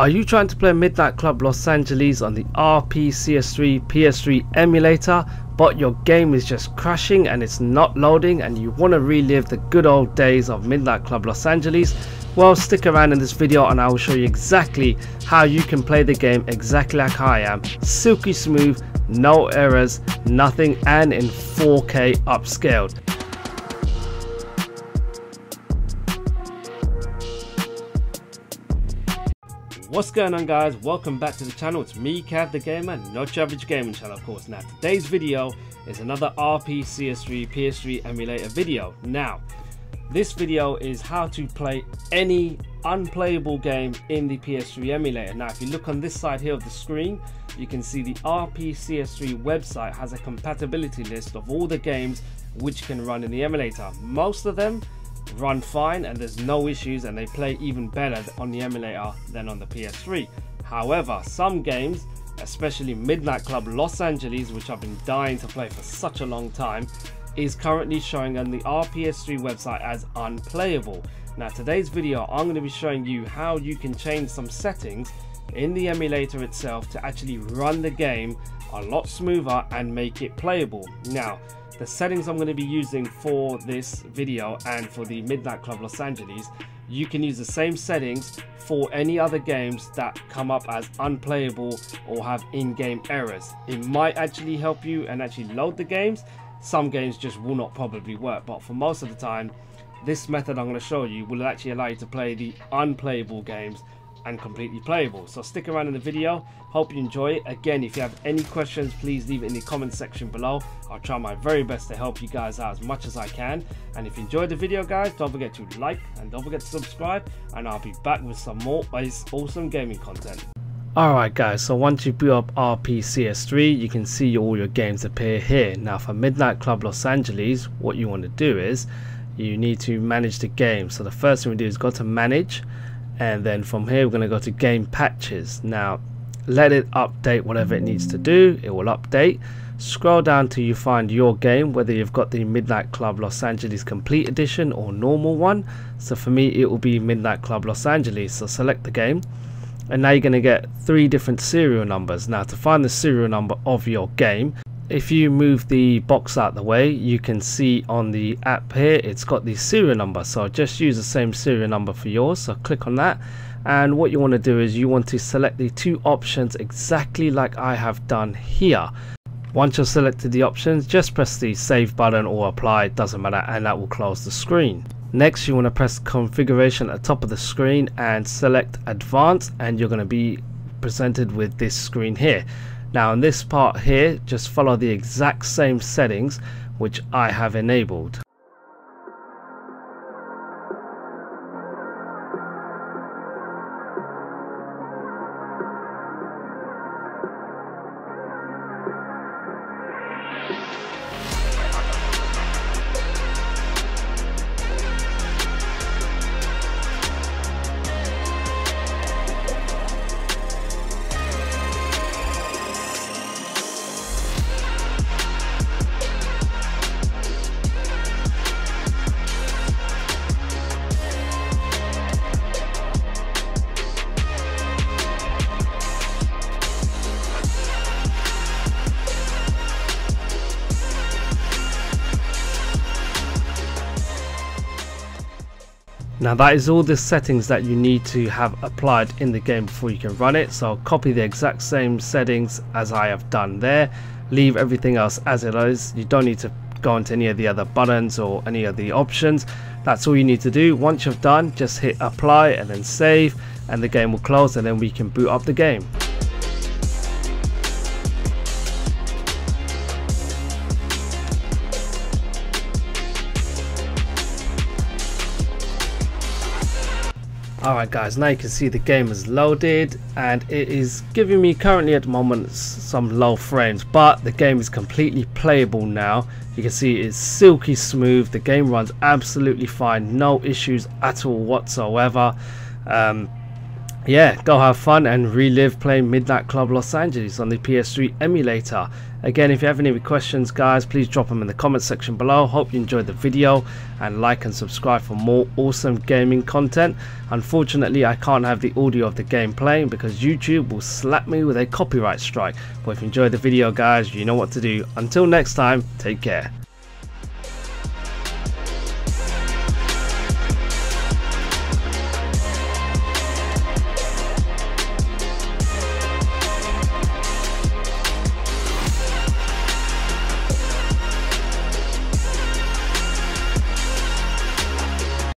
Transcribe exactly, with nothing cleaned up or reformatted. Are you trying to play Midnight Club Los Angeles on the R P C S three P S three emulator, but your game is just crashing and it's not loading and you want to relive the good old days of Midnight Club Los Angeles? Well, stick around in this video and I will show you exactly how you can play the game exactly like I am, silky smooth, no errors, nothing, and in four K upscaled. What's going on, guys? Welcome back to the channel. It's me, Cav the Gamer, not your average gaming channel, of course. Now, today's video is another R P C S three P S three emulator video. Now, this video is how to play any unplayable game in the P S three emulator. Now, if you look on this side here of the screen, you can see the R P C S three website has a compatibility list of all the games which can run in the emulator. Most of them run fine and there's no issues, and they play even better on the emulator than on the P S three. However, some games, especially Midnight Club Los Angeles, which I've been dying to play for such a long time, is currently showing on the R P C S three website as unplayable. Now, today's video I'm going to be showing you how you can change some settings in the emulator itself to actually run the game a lot smoother and make it playable. Now, the settings I'm going to be using for this video and for the Midnight Club Los Angeles, you can use the same settings for any other games that come up as unplayable or have in-game errors. It might actually help you and actually load the games. Some games just will not probably work, but for most of the time, this method I'm going to show you will actually allow you to play the unplayable games and completely playable. So stick around in the video, hope you enjoy it. Again, if you have any questions, please leave it in the comment section below. I'll try my very best to help you guys out as much as I can. And if you enjoyed the video, guys, don't forget to like and don't forget to subscribe, and I'll be back with some more awesome gaming content. Alright guys, so once you boot up R P C S three, you can see all your games appear here. Now, for Midnight Club Los Angeles, what you want to do is you need to manage the game. So the first thing we do is go to manage, and then from here we're going to go to game patches. Now, let it update whatever it needs to do. It will update. Scroll down till you find your game, whether you've got the Midnight Club Los Angeles Complete Edition or normal one. So for me it will be Midnight Club Los Angeles, so select the game, and now you're going to get three different serial numbers. Now, to find the serial number of your game, if you move the box out the way, you can see on the app here it's got the serial number, so just use the same serial number for yours. So click on that, and what you want to do is you want to select the two options exactly like I have done here. Once you've selected the options, just press the save button or apply, it doesn't matter, and that will close the screen. Next, you want to press configuration at the top of the screen and select advanced, and you're going to be presented with this screen here. Now, in this part here, just follow the exact same settings which I have enabled. Now, that is all the settings that you need to have applied in the game before you can run it. So copy the exact same settings as I have done there. Leave everything else as it is. You don't need to go into any of the other buttons or any of the options. That's all you need to do. Once you've done, just hit apply and then save, and the game will close, and then we can boot up the game. Alright guys, now you can see the game is loaded, and it is giving me currently at the moment some low frames, but the game is completely playable now. You can see it's silky smooth, the game runs absolutely fine, no issues at all whatsoever. Um, Yeah, go have fun and relive playing Midnight Club Los Angeles on the P S three emulator. Again, if you have any questions, guys, please drop them in the comment section below. Hope you enjoyed the video, and like and subscribe for more awesome gaming content. Unfortunately, I can't have the audio of the game playing because YouTube will slap me with a copyright strike. But if you enjoyed the video, guys, you know what to do. Until next time, take care.